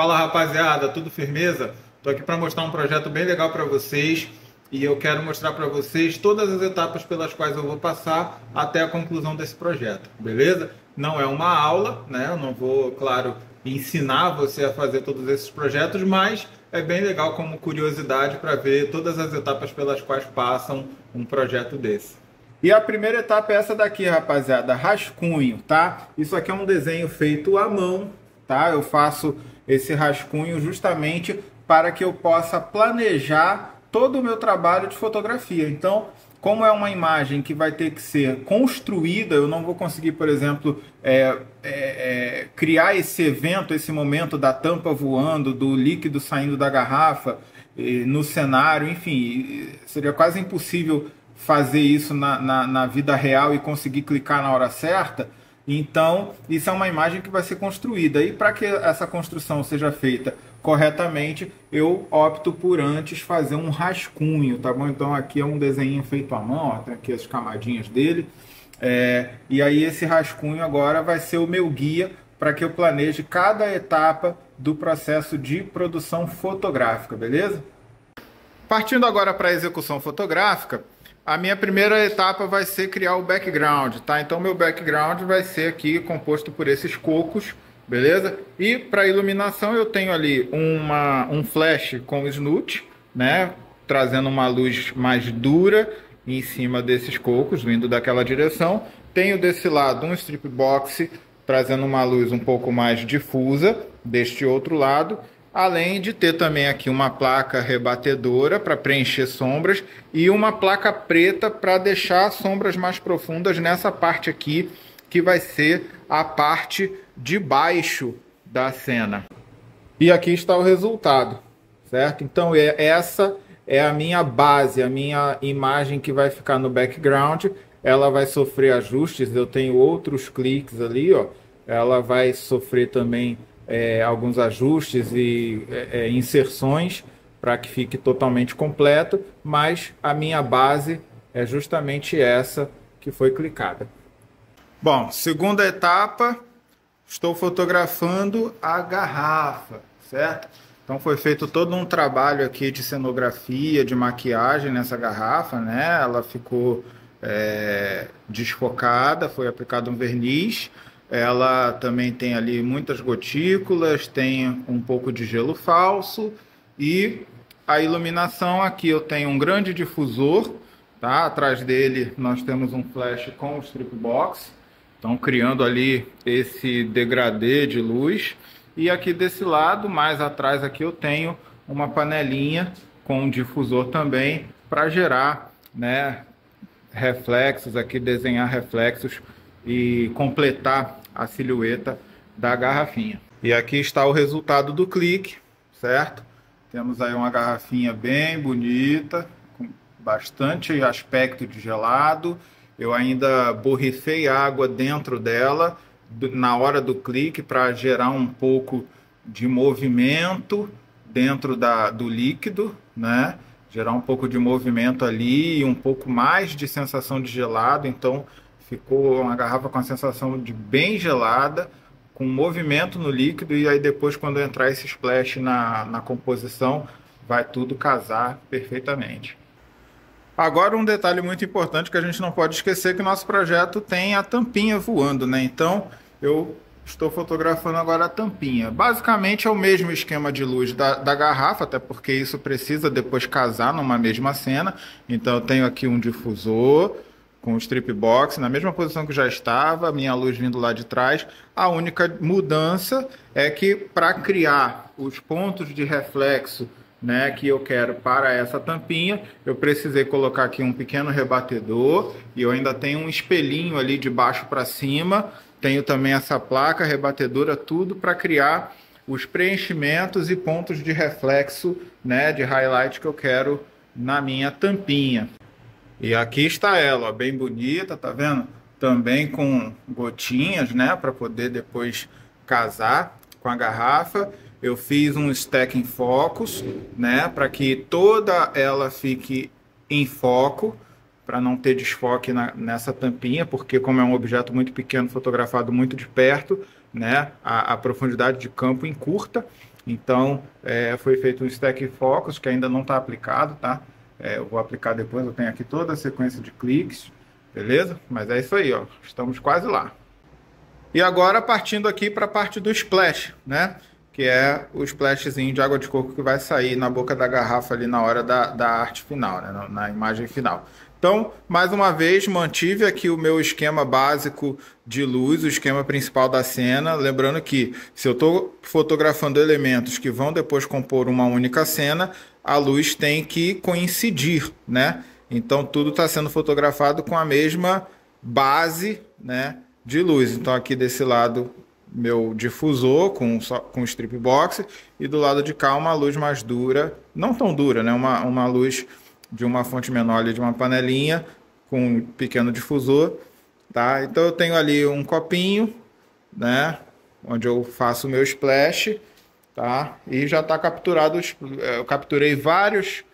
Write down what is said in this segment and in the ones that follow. Fala rapaziada, tudo firmeza? Estou aqui para mostrar um projeto bem legal para vocês e eu quero mostrar para vocês todas as etapas pelas quais eu vou passar até a conclusão desse projeto, beleza? Não é uma aula, né? Eu não vou, claro, ensinar você a fazer todos esses projetos, mas é bem legal como curiosidade para ver todas as etapas pelas quais passam um projeto desse. E a primeira etapa é essa daqui, rapaziada, rascunho, tá? Isso aqui é um desenho feito à mão, tá? Eu faço esse rascunho justamente para que eu possa planejar todo o meu trabalho de fotografia. Então, como é uma imagem que vai ter que ser construída, eu não vou conseguir, por exemplo, criar esse evento, esse momento da tampa voando, do líquido saindo da garrafa, no cenário, enfim, seria quase impossível fazer isso na vida real e conseguir clicar na hora certa. Então, isso é uma imagem que vai ser construída. E para que essa construção seja feita corretamente, eu opto por antes fazer um rascunho, tá bom? Então, aqui é um desenho feito à mão, ó, tem aqui as camadinhas dele. E aí, esse rascunho agora vai ser o meu guia para que eu planeje cada etapa do processo de produção fotográfica, beleza? Partindo agora para a execução fotográfica, a minha primeira etapa vai ser criar o background, tá? Então, meu background vai ser aqui composto por esses cocos, beleza? E para iluminação eu tenho ali um flash com snoot, né? Trazendo uma luz mais dura em cima desses cocos, vindo daquela direção. Tenho desse lado um strip box, trazendo uma luz um pouco mais difusa deste outro lado. Além de ter também aqui uma placa rebatedora para preencher sombras e uma placa preta para deixar sombras mais profundas nessa parte aqui, que vai ser a parte de baixo da cena. E aqui está o resultado, certo? Então essa é a minha base, a minha imagem que vai ficar no background. Ela vai sofrer ajustes, eu tenho outros cliques ali, ó. Ela vai sofrer também alguns ajustes e inserções para que fique totalmente completo, mas a minha base é justamente essa que foi clicada. Bom, segunda etapa, estou fotografando a garrafa, certo? Então foi feito todo um trabalho aqui de cenografia, de maquiagem nessa garrafa, né? Ela ficou desfocada, foi aplicado um verniz. Ela também tem ali muitas gotículas, tem um pouco de gelo falso. E a iluminação, aqui eu tenho um grande difusor, tá? Atrás dele nós temos um flash com strip box, então criando ali esse degradê de luz. E aqui desse lado, mais atrás aqui, eu tenho uma panelinha com um difusor também para gerar, né, reflexos aqui, desenhar reflexos e completar a silhueta da garrafinha. E aqui está o resultado do clique, certo? Temos aí uma garrafinha bem bonita, com bastante aspecto de gelado. Eu ainda borrifei água dentro dela na hora do clique para gerar um pouco de movimento dentro do líquido, né? Gerar um pouco de movimento ali e um pouco mais de sensação de gelado. Então ficou uma garrafa com a sensação de bem gelada, com movimento no líquido, e aí depois, quando entrar esse splash na composição, vai tudo casar perfeitamente. Agora, um detalhe muito importante que a gente não pode esquecer, que o nosso projeto tem a tampinha voando, né? Então, eu estou fotografando agora a tampinha. Basicamente, é o mesmo esquema de luz da garrafa, até porque isso precisa depois casar numa mesma cena. Então, eu tenho aqui um difusor com o strip box, na mesma posição que já estava, minha luz vindo lá de trás. A única mudança é que, para criar os pontos de reflexo, né, que eu quero para essa tampinha, eu precisei colocar aqui um pequeno rebatedor, e eu ainda tenho um espelhinho ali de baixo para cima, tenho também essa placa rebatedora, tudo para criar os preenchimentos e pontos de reflexo, né, de highlight que eu quero na minha tampinha. E aqui está ela, ó, bem bonita, tá vendo? Também com gotinhas, né, para poder depois casar com a garrafa. Eu fiz um stack in focus, né, para que toda ela fique em foco, para não ter desfoque nessa tampinha, porque como é um objeto muito pequeno, fotografado muito de perto, né, a profundidade de campo encurta. Então foi feito um stack in focus que ainda não está aplicado, tá? Eu vou aplicar depois, eu tenho aqui toda a sequência de cliques, beleza? Mas é isso aí, ó, estamos quase lá. E agora partindo aqui para a parte do splash, né? Que é o splashzinho de água de coco que vai sair na boca da garrafa ali na hora da arte final, né? Na imagem final. Então, mais uma vez, mantive aqui o meu esquema básico de luz, o esquema principal da cena. Lembrando que se eu estou fotografando elementos que vão depois compor uma única cena, a luz tem que coincidir, né? Então, tudo está sendo fotografado com a mesma base, né, de luz. Então, aqui desse lado, meu difusor com strip box, e do lado de cá uma luz mais dura, não tão dura, né? Uma luz de uma fonte menor ali, de uma panelinha com um pequeno difusor, tá? Então eu tenho ali um copinho, né, onde eu faço o meu splash, tá? E já está capturado, eu capturei vários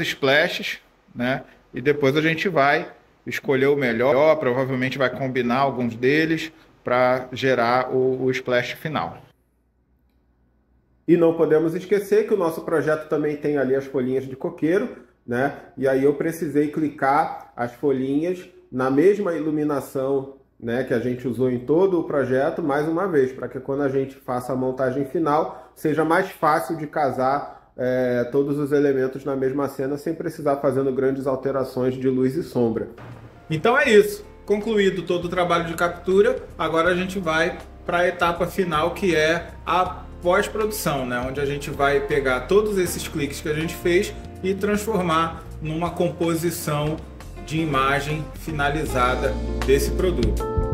splashes, né? E depois a gente vai escolher o melhor, provavelmente vai combinar alguns deles para gerar o splash final. E não podemos esquecer que o nosso projeto também tem ali as folhinhas de coqueiro, né? E aí eu precisei clicar as folhinhas na mesma iluminação, né, que a gente usou em todo o projeto, mais uma vez, para que quando a gente faça a montagem final, seja mais fácil de casar todos os elementos na mesma cena, sem precisar fazendo grandes alterações de luz e sombra. Então é isso. Concluído todo o trabalho de captura, agora a gente vai para a etapa final, que é a pós-produção, né? Onde a gente vai pegar todos esses cliques que a gente fez e transformar numa composição de imagem finalizada desse produto.